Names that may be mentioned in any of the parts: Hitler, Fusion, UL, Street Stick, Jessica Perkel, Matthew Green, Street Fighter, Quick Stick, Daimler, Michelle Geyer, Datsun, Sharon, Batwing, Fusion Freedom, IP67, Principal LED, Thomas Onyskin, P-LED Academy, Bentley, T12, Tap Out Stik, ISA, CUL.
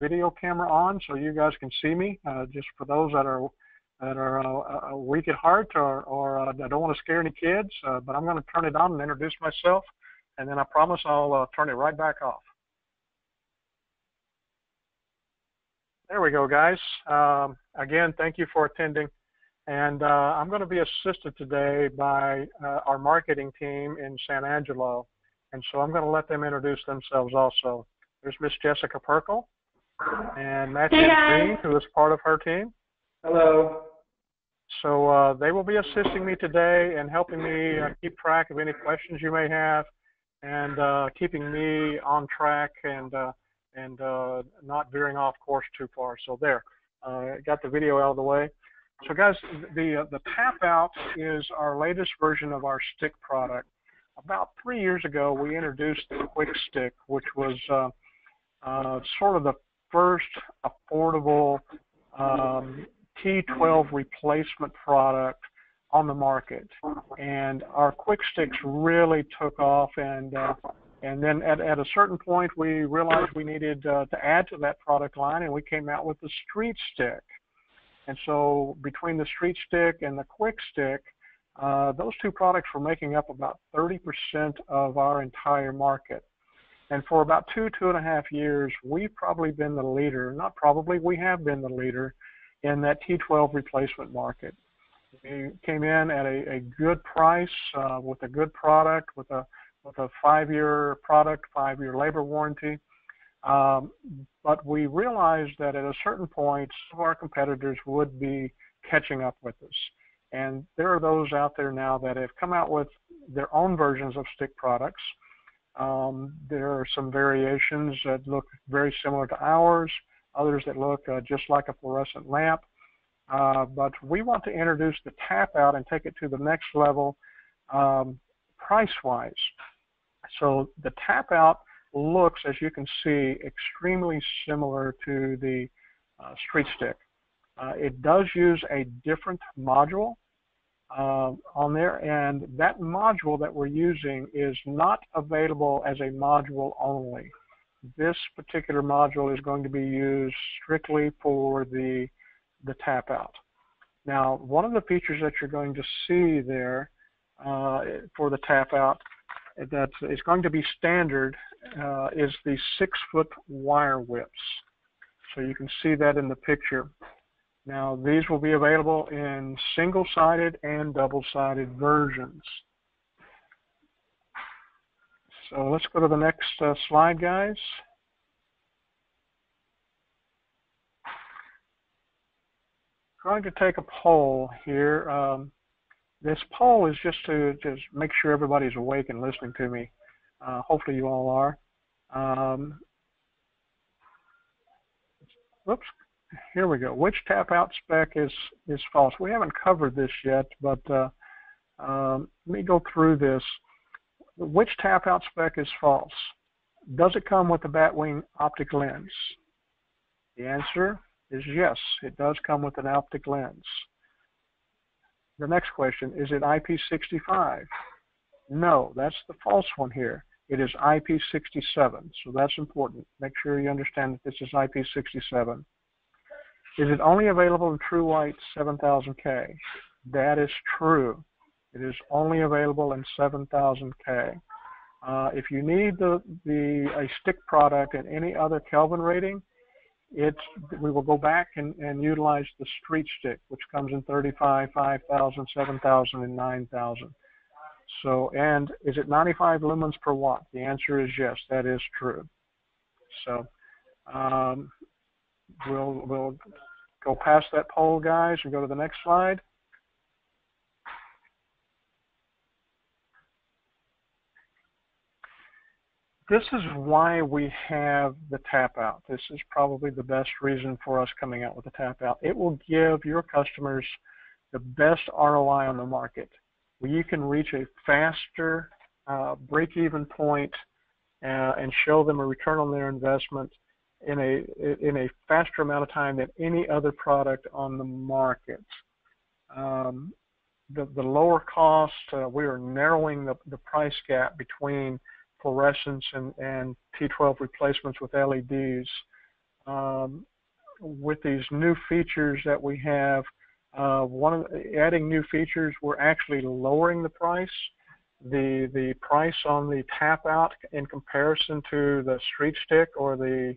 video camera on so you guys can see me. Just for those that are weak at heart or that don't want to scare any kids, but I'm going to turn it on and introduce myself, and then I promise I'll turn it right back off. There we go, guys. Again, thank you for attending. And I'm going to be assisted today by our marketing team in San Angelo. And so I'm going to let them introduce themselves also. There's Miss Jessica Perkel and Matthew Green, who is part of her team. Hello. So they will be assisting me today and helping me keep track of any questions you may have, and keeping me on track and not veering off course too far. So there, got the video out of the way. So guys, the Tap Out is our latest version of our stick product. About 3 years ago, we introduced the Quick Stick, which was sort of the first affordable T12 replacement product on the market. And our Quick Sticks really took off, and then at a certain point, we realized we needed to add to that product line, and we came out with the Street Stick. And so between the Street Stick and the Quick Stick, those two products were making up about 30% of our entire market. And for about two and a half years, we've probably been the leader, not probably, we have been the leader in that T12 replacement market. We came in at a good price, with a good product, with a five-year product, five-year labor warranty. But we realized that at a certain point, some of our competitors would be catching up with us. And there are those out there now that have come out with their own versions of stick products. There are some variations that look very similar to ours, others that look just like a fluorescent lamp. But we want to introduce the Tap Out and take it to the next level price-wise. So the Tap Out looks, as you can see, extremely similar to the Street Stick. It does use a different module on there, and that module that we're using is not available as a module only. This particular module is going to be used strictly for the Tap Out. Now, one of the features that you're going to see there for the Tap Out that is going to be standard is the 6-foot wire whips. So you can see that in the picture. Now, these will be available in single-sided and double-sided versions. So let's go to the next slide, guys. I'm going to take a poll here. This poll is just to make sure everybody's awake and listening to me. Hopefully you all are. Whoops. Here we go. Which Tap Out spec is false? We haven't covered this yet, but let me go through this. Which Tap Out spec is false? Does it come with the Batwing optic lens? The answer is yes, it does come with an optic lens. The next question, is it IP65? No, that's the false one here. It is IP67, so that's important. Make sure you understand that this is IP67. Is it only available in True White 7000K? That is true. It is only available in 7000K. If you need a stick product in any other Kelvin rating, we will go back and utilize the Street Stick, which comes in 35, 5,000, 7,000, and 9,000. So, and is it 95 lumens per watt? The answer is yes, that is true. So, we'll go past that poll, guys, and go to the next slide. This is why we have the Tap Out. This is probably the best reason for us coming out with the Tap Out. It will give your customers the best ROI on the market, where you can reach a faster break-even point and show them a return on their investment in a faster amount of time than any other product on the market. The lower cost, we are narrowing the price gap between fluorescence and T12 replacements with LEDs. with these new features that we have, adding new features, we're actually lowering the price. The price on the Tap Out in comparison to the Street Stick or the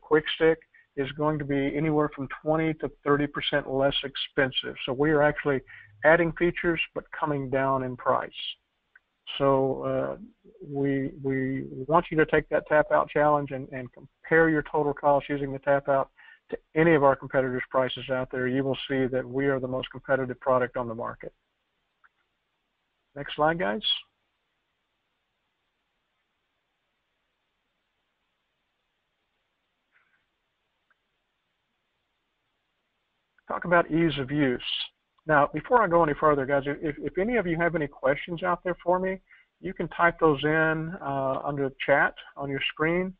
Quick Stick is going to be anywhere from 20 to 30% less expensive. So we are actually adding features but coming down in price. So we want you to take that Tap Out challenge and compare your total cost using the Tap Out to any of our competitors' prices out there. You will see that we are the most competitive product on the market. Next slide, guys. Talk about ease of use. Now, before I go any further, guys, if any of you have any questions out there for me, you can type those in under chat on your screen,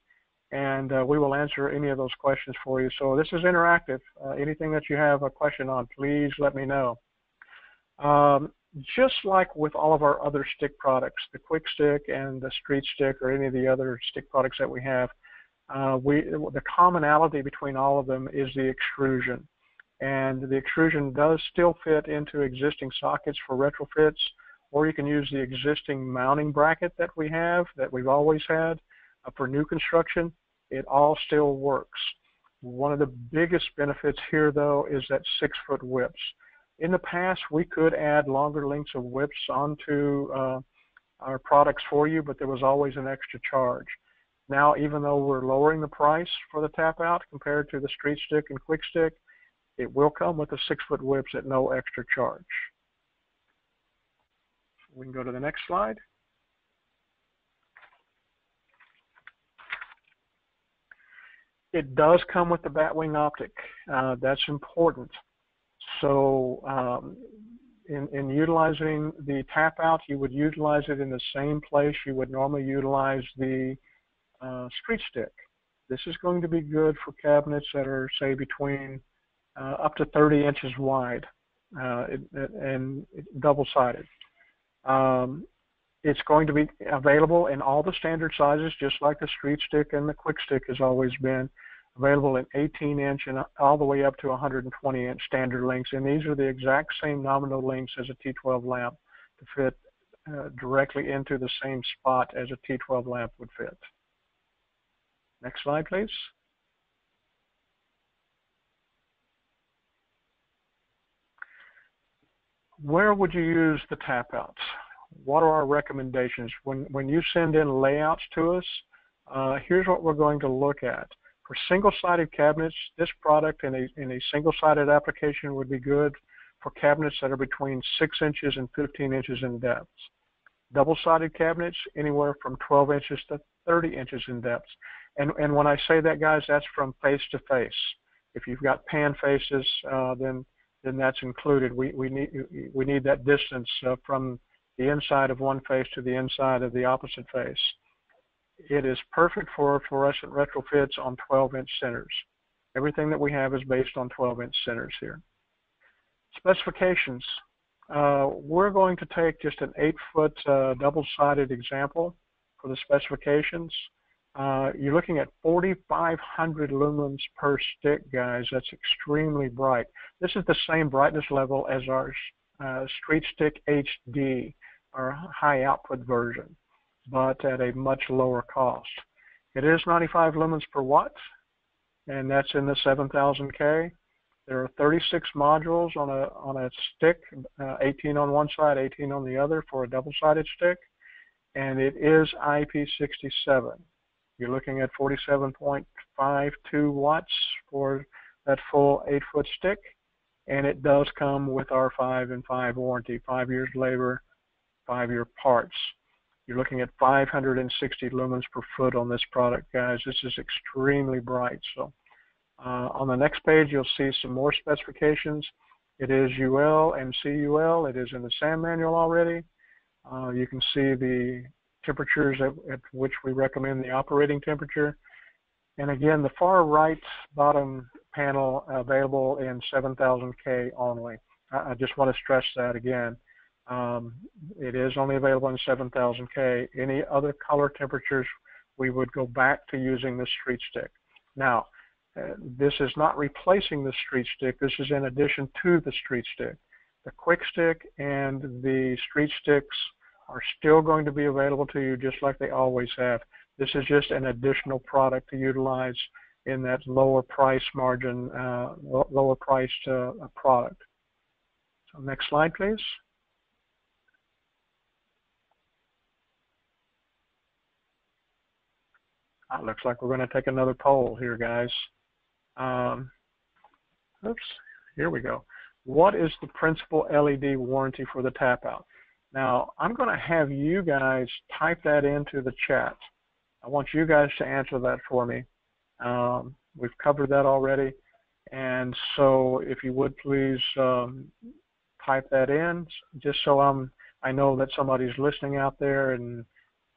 and we will answer any of those questions for you. So this is interactive. Anything that you have a question on, please let me know. Just like with all of our other stick products, the Quick Stick and the Street Stick or any of the other stick products that we have, the commonality between all of them is the extrusion. And the extrusion does still fit into existing sockets for retrofits, or you can use the existing mounting bracket that we have, that we've always had for new construction. It all still works. One of the biggest benefits here, though, is that 6-foot whips. In the past, we could add longer lengths of whips onto our products for you, but there was always an extra charge. Now, even though we're lowering the price for the Tap Out compared to the Street Stick and Quick Stick, it will come with the 6-foot whips at no extra charge. We can go to the next slide. It does come with the batwing optic. That's important. So in utilizing the Tap Out, you would utilize it in the same place you would normally utilize the Street Stick. This is going to be good for cabinets that are, say, between up to 30 inches wide and double-sided. It's going to be available in all the standard sizes, just like the Street Stick and the Quick Stick has always been. Available in 18-inch and all the way up to 120-inch standard lengths, and these are the exact same nominal lengths as a T12 lamp to fit directly into the same spot as a T12 lamp would fit. Next slide, please. Where would you use the Tap Outs? What are our recommendations? When you send in layouts to us, here's what we're going to look at. For single-sided cabinets, this product in a single-sided application would be good for cabinets that are between 6 inches and 15 inches in depth. Double-sided cabinets, anywhere from 12 inches to 30 inches in depth. And when I say that, guys, that's from face to face. If you've got pan faces, then that's included. We need that distance from the inside of one face to the inside of the opposite face. It is perfect for fluorescent retrofits on 12-inch centers. Everything that we have is based on 12-inch centers here. Specifications. We're going to take just an 8-foot double-sided example for the specifications. You're looking at 4,500 lumens per stick, guys. That's extremely bright. This is the same brightness level as our Street Stick HD, our high-output version, but at a much lower cost. It is 95 lumens per watt, and that's in the 7,000K. There are 36 modules on a stick, 18 on one side, 18 on the other for a double-sided stick, and it is IP67. You're looking at 47.52 watts for that full 8-foot stick, and it does come with our 5-and-5 warranty, 5 years labor, 5-year parts. You're looking at 560 lumens per foot on this product, guys. This is extremely bright. So on the next page, you'll see some more specifications. It is UL and CUL. It is in the SAM manual already. You can see the temperatures at which we recommend the operating temperature. And again, the far right bottom panel available in 7,000K only. I just want to stress that again. It is only available in 7,000K. Any other color temperatures, we would go back to using the Street Stick. Now, This is not replacing the Street Stick. This is in addition to the Street Stick. The Quick Stick and the Street Sticks are still going to be available to you just like they always have. This is just an additional product to utilize in that lower price margin, lower priced product. So next slide, please. It looks like we're going to take another poll here, guys. Oops, here we go. What is the principal LED warranty for the Tap Out? Now, I'm going to have you guys type that into the chat. I want you guys to answer that for me. We've covered that already. And so if you would please type that in, just so I know that somebody's listening out there and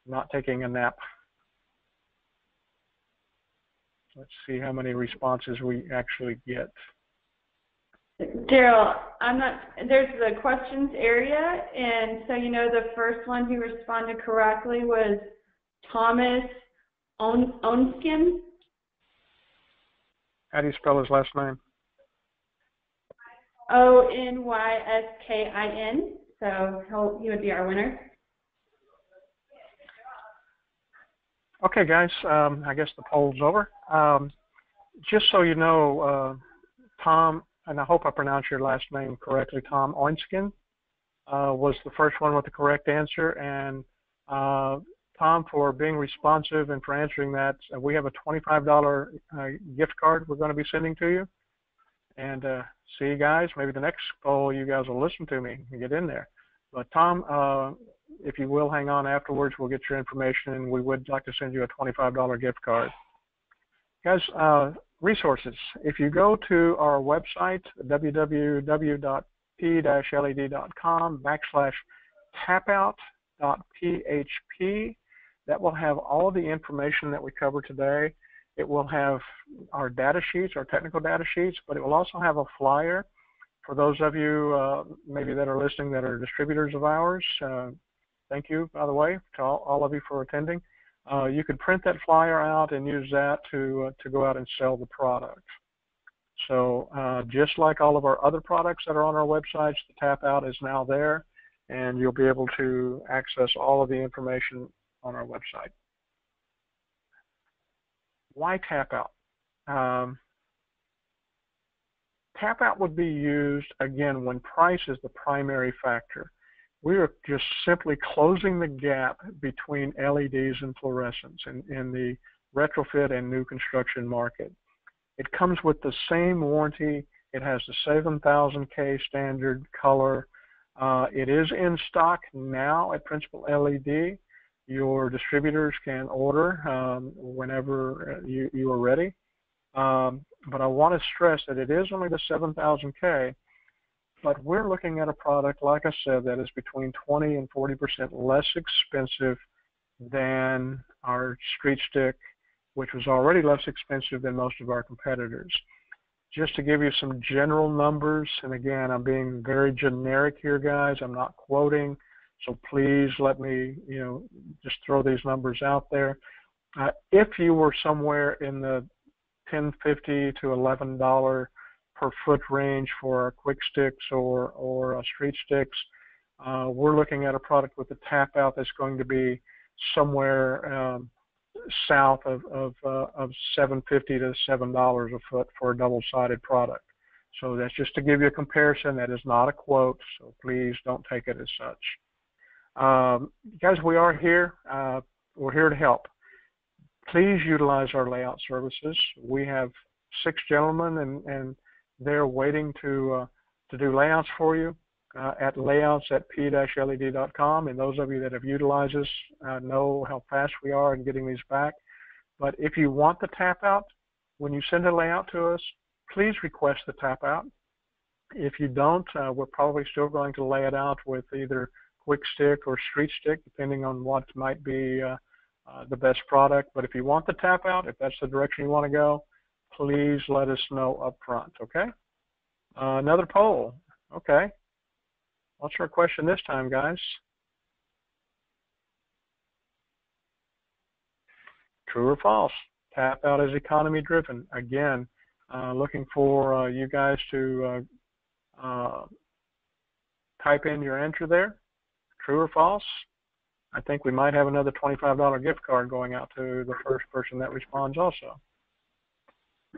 not taking a nap. Let's see how many responses we actually get. Daryl, there's the questions area, and so you know the first one who responded correctly was Thomas Onyskin. How do you spell his last name? O-N-Y-S-K-I-N, so he would be our winner. Okay, guys, I guess the poll's over. Just so you know, Tom, and I hope I pronounced your last name correctly, Tom Onyskin was the first one with the correct answer. And Tom, for being responsive and for answering that, we have a $25 gift card we're going to be sending to you. And see you guys. Maybe the next poll you guys will listen to me and get in there. But Tom, if you will hang on afterwards, we'll get your information, and we would like to send you a $25 gift card. Guys, resources. If you go to our website, www.p-led.com/tapout.php, that will have all the information that we cover today. It will have our data sheets, our technical data sheets, but it will also have a flyer for those of you maybe that are listening that are distributors of ours. Thank you, by the way, to all of you for attending. You can print that flyer out and use that to go out and sell the product. So just like all of our other products that are on our websites, the Tap Out is now there, and you'll be able to access all of the information on our website. Why Tap Out? Tap Out would be used, again, when price is the primary factor. We are just simply closing the gap between LEDs and fluorescents in the retrofit and new construction market. It comes with the same warranty. It has the 7000K standard color. It is in stock now at Principal LED. Your distributors can order whenever you are ready. But I want to stress that it is only the 7000K. But we're looking at a product, like I said, that is between 20 and 40% less expensive than our Street Stick, which was already less expensive than most of our competitors. Just to give you some general numbers, and again, I'm being very generic here, guys. I'm not quoting, so please let me, you know, just throw these numbers out there. If you were somewhere in the $10.50 to $11 per foot range for our Quick Sticks or Street Sticks, we're looking at a product with the Tap Out that's going to be somewhere south of $7.50 to $7 a foot for a double-sided product. So that's just to give you a comparison. That is not a quote, so please don't take it as such. Guys, we are here. We're here to help. Please utilize our layout services. We have 6 gentlemen and they're waiting to do layouts for you at layouts@p-led.com. And those of you that have utilized us know how fast we are in getting these back. But if you want the Tap Out, when you send a layout to us, please request the Tap Out. If you don't, we're probably still going to lay it out with either Quick Stick or Street Stick, depending on what might be the best product. But if you want the Tap Out, if that's the direction you want to go, please let us know up front, okay? Another poll, okay. What's our question this time, guys? True or false? Tap Out is economy driven. Again, looking for you guys to type in your answer there, true or false. I think we might have another $25 gift card going out to the first person that responds also.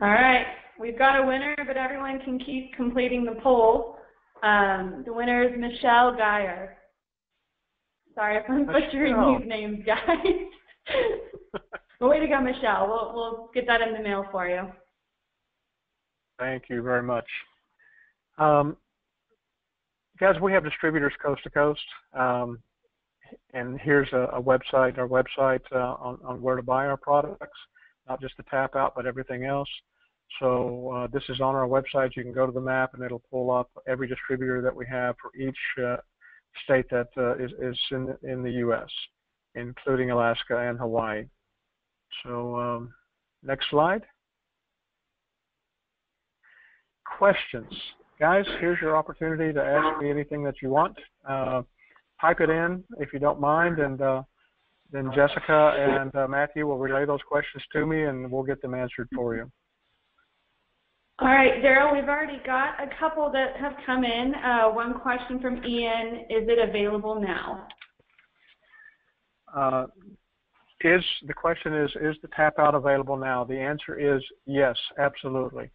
All right. We've got a winner, but everyone can keep completing the poll. The winner is Michelle Geyer. Sorry if I'm butchering these names, guys. But way to go, Michelle. We'll get that in the mail for you. Thank you very much. Guys, we have distributors coast to coast. And here's a website, our website on where to buy our products, not just the Tap Out, but everything else. So this is on our website. You can go to the map, and it'll pull up every distributor that we have for each state that is in the U.S., including Alaska and Hawaii. So next slide. Questions. Guys, here's your opportunity to ask me anything that you want. Type it in if you don't mind, and then Jessica and Matthew will relay those questions to me, and we'll get them answered for you. All right, Daryl, we've already got a couple that have come in. One question from Ian, is it available now? The question is the Tap Out available now? The answer is yes, absolutely.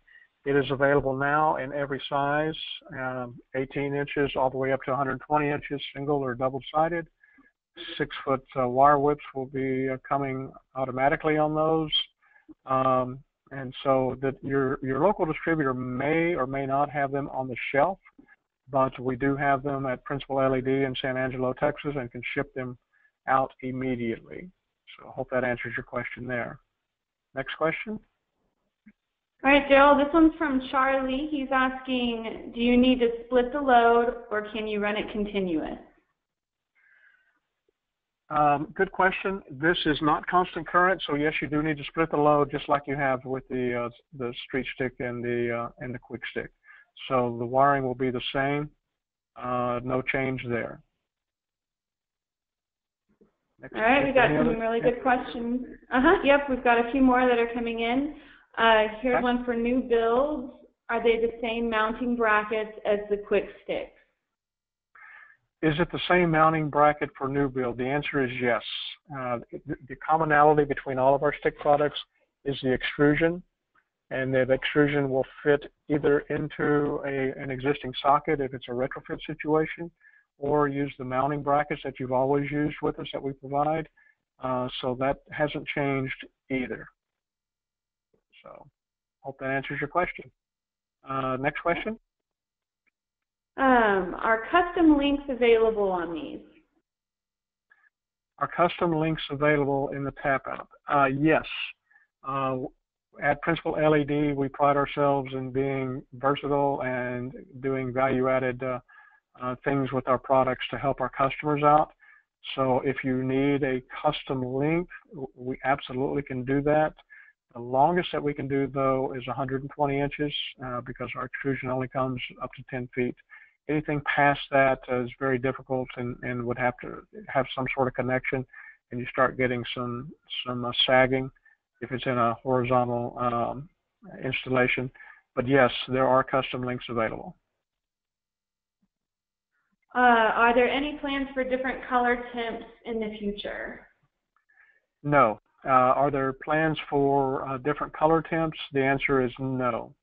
It is available now in every size, 18 inches all the way up to 120 inches, single or double-sided. 6-foot wire whips will be coming automatically on those. And so that your local distributor may or may not have them on the shelf, but we do have them at Principal LED in San Angelo, Texas, and can ship them out immediately. So I hope that answers your question there. Next question. All right, Daryl, this one's from Charlie. He's asking, do you need to split the load, or can you run it continuous? Good question. This is not constant current, so yes, you do need to split the load, just like you have with the Street Stick and the Quick Stick. So the wiring will be the same. No change there. Next. All right, we've got some really good questions. Yep, we've got a few more that are coming in. Here's one for new builds. Are they the same mounting brackets as the Quick Sticks? Is it the same mounting bracket for new build? The answer is yes. The commonality between all of our stick products is the extrusion, and that extrusion will fit either into an existing socket if it's a retrofit situation, or use the mounting brackets that you've always used with us that we provide. So that hasn't changed either. So, hope that answers your question. Next question. Are custom links available on these? Are custom links available in the Tap Out? Yes. At Principal LED, we pride ourselves in being versatile and doing value-added things with our products to help our customers out. So, if you need a custom link, we absolutely can do that. The longest that we can do, though, is 120 inches because our extrusion only comes up to 10 feet. Anything past that is very difficult and would have to have some sort of connection, and you start getting some sagging if it's in a horizontal installation. But, yes, there are custom links available. Are there any plans for different color temps in the future? No. Are there plans for different color temps? The answer is no.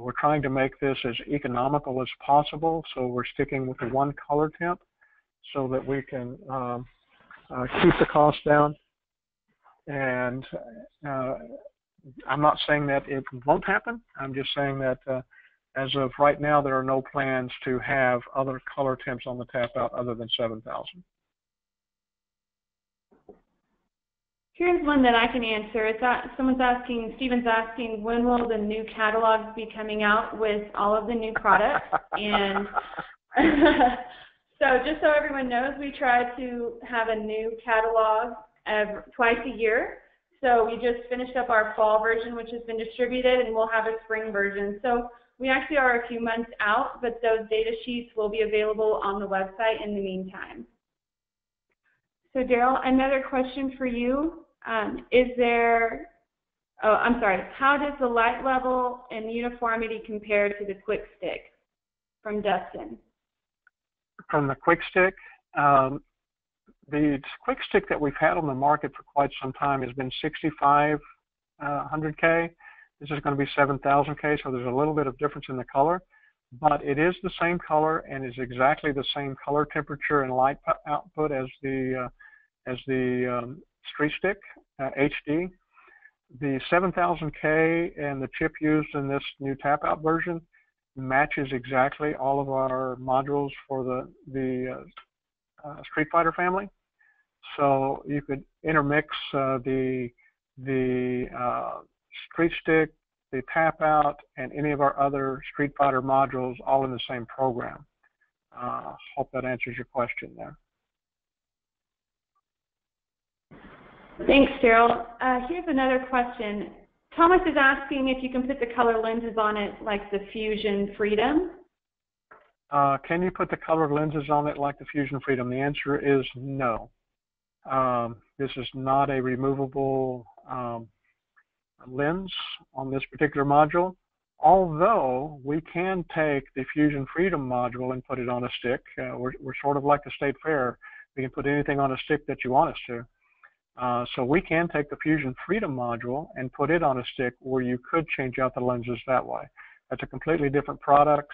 We're trying to make this as economical as possible, so we're sticking with the one color temp so that we can keep the cost down. And I'm not saying that it won't happen. I'm just saying that as of right now, there are no plans to have other color temps on the Tap Out other than 7,000. Here's one that I can answer. Someone's asking, Stephen's asking, when will the new catalogs be coming out with all of the new products? And so just so everyone knows, we try to have a new catalog twice a year. So we just finished up our fall version, which has been distributed, and we'll have a spring version. So we actually are a few months out, but those data sheets will be available on the website in the meantime. So, Daryl, another question for you. Is there Oh, I'm sorry. How does the light level and uniformity compare to the Quick Stick? From Dustin. From the Quick Stick? The Quick Stick that we've had on the market for quite some time has been 6,500K. This is going to be 7,000K, so there's a little bit of difference in the color, but it is the same color and is exactly the same color temperature and light output as the Street Stick HD. The 7,000K and the chip used in this new Tap Out version matches exactly all of our modules for the Street Fighter family. So you could intermix the Street Stick, the Tap Out, and any of our other Street Fighter modules all in the same program. Hope that answers your question there. Thanks, Daryl. Here's another question. Thomas is asking if you can put the color lenses on it like the Fusion Freedom. Can you put the color lenses on it like the Fusion Freedom? The answer is no. This is not a removable lens on this particular module, although we can take the Fusion Freedom module and put it on a stick. We're sort of like the state fair. We can put anything on a stick that you want us to. So we can take the Fusion Freedom module and put it on a stick, or you could change out the lenses that way. That's a completely different product.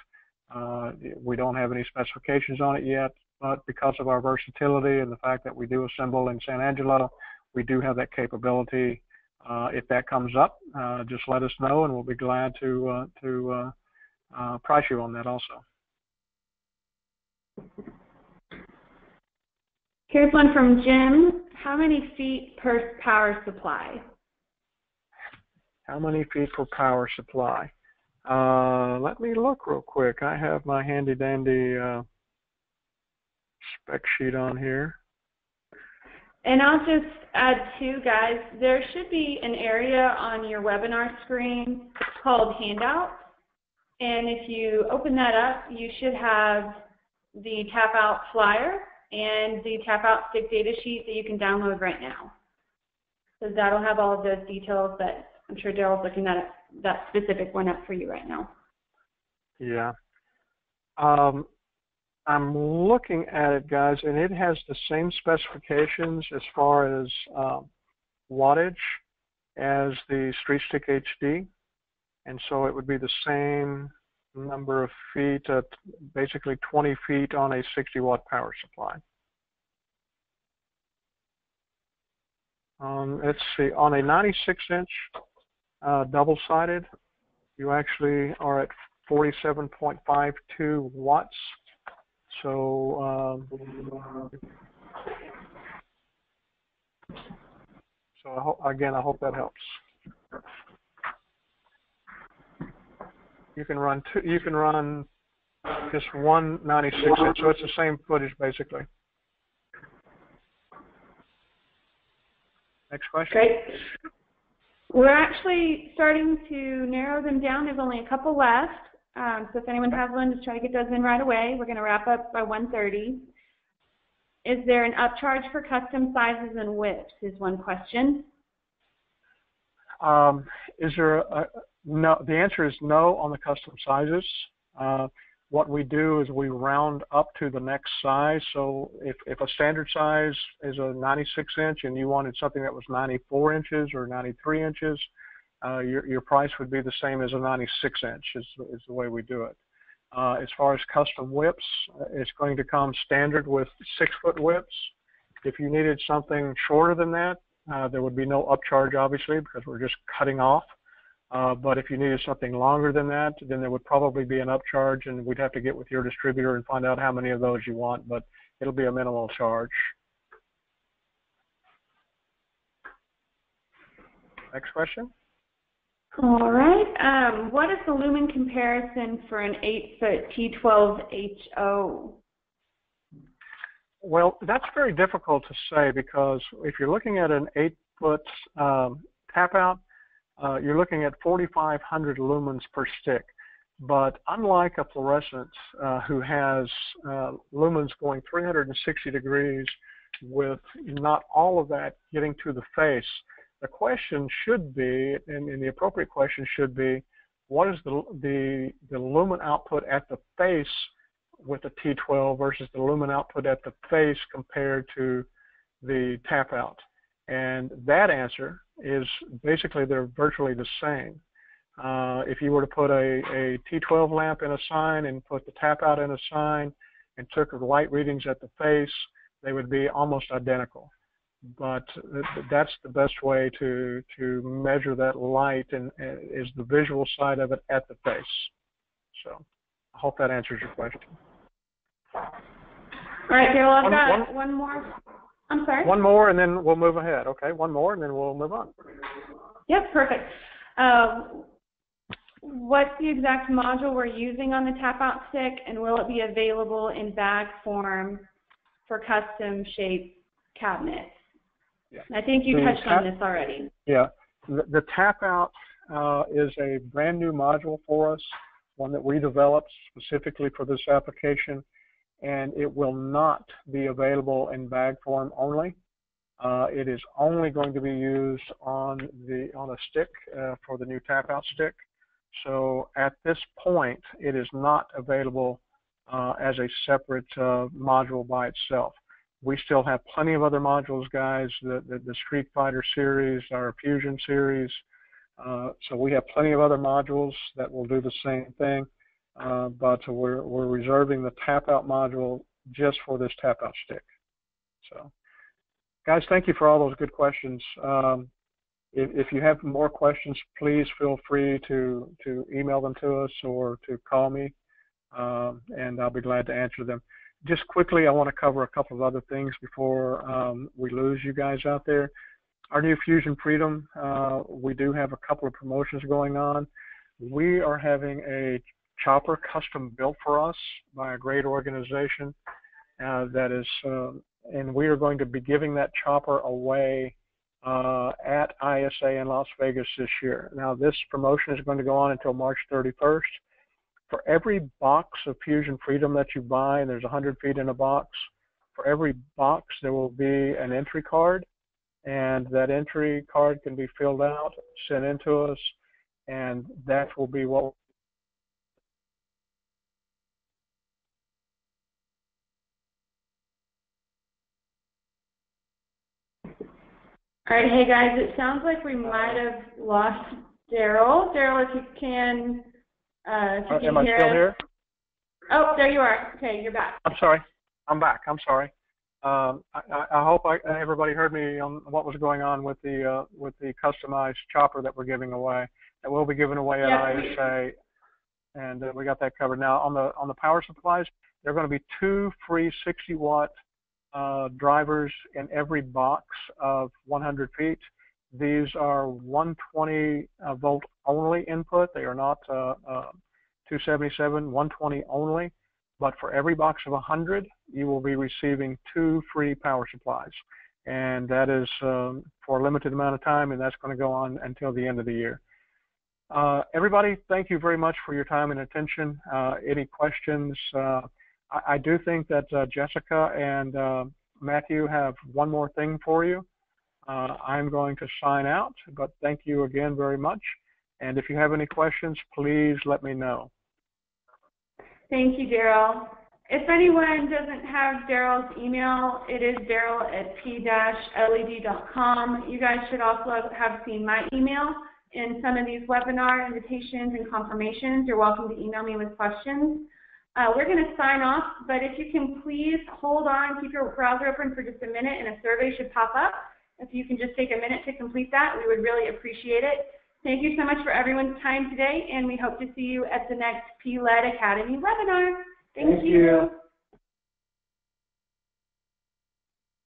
We don't have any specifications on it yet, but because of our versatility and the fact that we do assemble in San Angelo, we do have that capability. If that comes up, just let us know, and we'll be glad to price you on that also. Here's one from Jim. How many feet per power supply? How many feet per power supply? Let me look real quick. I have my handy dandy spec sheet on here. And I'll just add too, guys, there should be an area on your webinar screen called Handouts. And if you open that up, you should have the Tap Out flyer and the Tap Out Stik data sheet that you can download right now. So that'll have all of those details, but I'm sure Daryl's looking at that specific one up for you right now. Yeah. I'm looking at it, guys, and it has the same specifications as far as wattage as the Street Stick HD, and so it would be the same number of feet, basically 20 feet on a 60-watt power supply. Let's see, on a 96-inch double-sided, you actually are at 47.52 watts. So, I hope that helps. You can run just one 96-inch, so it's the same footage basically. Next question. Great. We're actually starting to narrow them down. There's only a couple left. So if anyone has one, just try to get those in right away. We're going to wrap up by 1:30. Is there an upcharge for custom sizes and widths is one question. Is there no, the answer is no on the custom sizes. What we do is we round up to the next size. So if a standard size is a 96-inch and you wanted something that was 94 inches or 93 inches, your price would be the same as a 96-inch is the way we do it. As far as custom whips, it's going to come standard with 6-foot whips. If you needed something shorter than that, there would be no upcharge, obviously, because we're just cutting off. But if you needed something longer than that, then there would probably be an upcharge, and we'd have to get with your distributor and find out how many of those you want, but it'll be a minimal charge. Next question. All right. What is the lumen comparison for an 8-foot T12HO? Well, that's very difficult to say because if you're looking at an 8-foot Tap Out, you're looking at 4,500 lumens per stick. But unlike a fluorescent who has lumens going 360 degrees with not all of that getting to the face, The question should be, and the appropriate question should be, what is the lumen output at the face with the T12 versus the lumen output at the face compared to the tap out? And that answer is basically they're virtually the same. If you were to put a T12 lamp in a sign and put the tap out in a sign and took light readings at the face, they would be almost identical. But that's the best way to measure that light, and is the visual side of it at the face. So I hope that answers your question. All right, Carol, I've got one more. I'm sorry? One more, and then we'll move ahead. Okay, one more, and then we'll move on. Yep, perfect. What's the exact module we're using on the Tap Out Stik, and will it be available in bag form for custom shaped cabinets? Yeah. I think you touched on this already. Yeah, the Tap Out is a brand new module for us, one that we developed specifically for this application, and it will not be available in bag form only. It is only going to be used on a stick for the new Tap Out Stik. So at this point, it is not available as a separate module by itself. We still have plenty of other modules, guys. The Street Fighter series, our Fusion series. So we have plenty of other modules that will do the same thing, but we're reserving the Tap Out module just for this Tap Out Stik. So, guys, thank you for all those good questions. If you have more questions, please feel free to email them to us or to call me, and I'll be glad to answer them. Just quickly, I want to cover a couple of other things before we lose you guys out there. Our new Fusion Freedom, we do have a couple of promotions going on. We are having a chopper custom built for us by a great organization and we are going to be giving that chopper away at ISA in Las Vegas this year. Now, this promotion is going to go on until March 31st. For every box of Fusion Freedom that you buy, and there's 100 feet in a box, for every box there will be an entry card. And that entry card can be filled out, sent in to us, and that will be what All right, hey guys, it sounds like we might have lost Daryl. Daryl, if you can, if you can hear us. Am I still here? Oh, there you are. Okay, you're back. I'm sorry. I'm back. I'm sorry. I hope everybody heard me on what was going on with the customized chopper that we're giving away, that we'll be giving away at ISA, and we got that covered. Now on the power supplies, there are going to be 2 free 60-watt drivers in every box of 100 feet. These are 120 volt only input. They are not 277, 120 only. But for every box of 100, you will be receiving 2 free power supplies. And that is for a limited amount of time, and that's going to go on until the end of the year. Everybody, thank you very much for your time and attention. Any questions? I do think that Jessica and Matthew have one more thing for you. I'm going to sign out, but thank you again very much. And if you have any questions, please let me know. Thank you, Daryl. If anyone doesn't have Daryl's email, it is daryl@p-led.com. You guys should also have seen my email in some of these webinar invitations and confirmations. You're welcome to email me with questions. We're going to sign off, but if you can please hold on, keep your browser open for just a minute, and a survey should pop up. If you can just take a minute to complete that, we would really appreciate it. Thank you so much for everyone's time today, and we hope to see you at the next P-LED Academy webinar. Thank you.